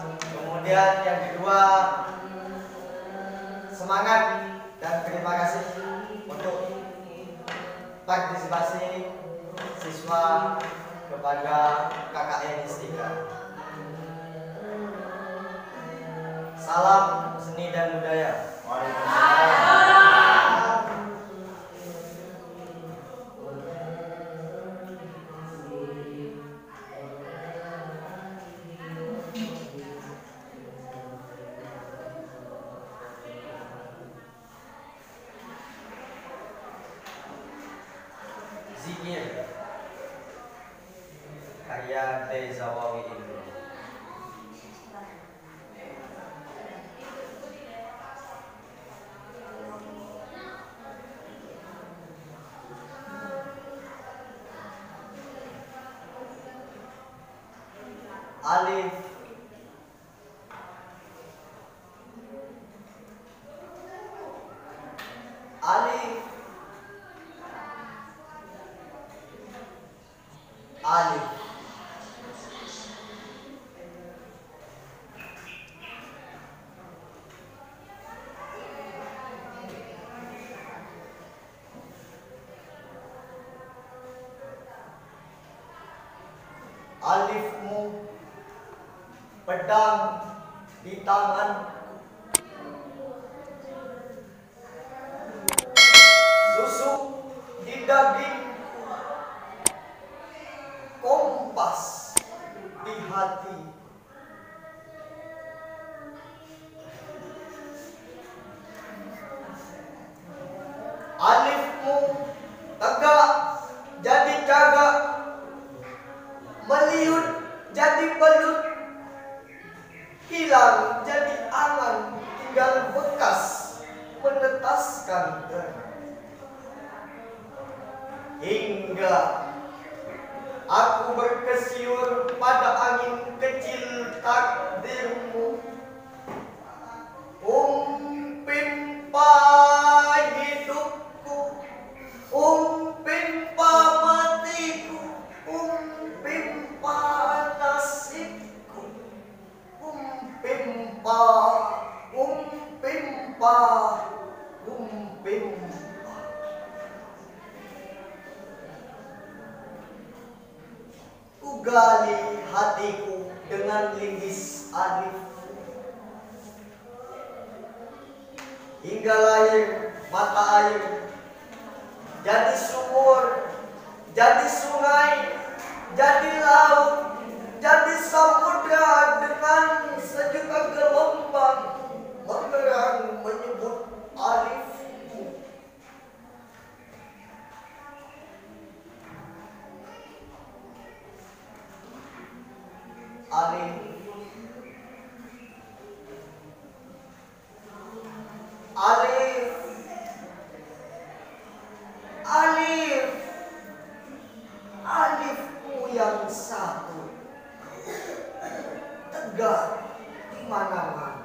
Kemudian yang kedua, semangat dan terima kasih untuk partisipasi siswa kepada KKN UNISTIKA. Salam seni dan budaya. Zikir karya Tezawawi Ibnu. Alif Alif Alif Alifmu pedang di tangan, susu di daging, kompas di hati, alifmu tegak jadi cagak, meliut jadi belut, hilang jadi angan, tinggal bekas menetaskan terang. Hingga aku berkesiur pada angin kecil takdirmu, umpimpa hidupku, umpimpa matiku, umpimpa nasibku, umpimpa. Kugali hatiku dengan linggis alifmu, hingga lahir mata air, jadi sumur, jadi sungai, jadi laut, jadi samudra dengan sejuta gelombang mengerang menyebut alifmu. Alif Alif Alif Alifmu yang satu tegak di mana-mana.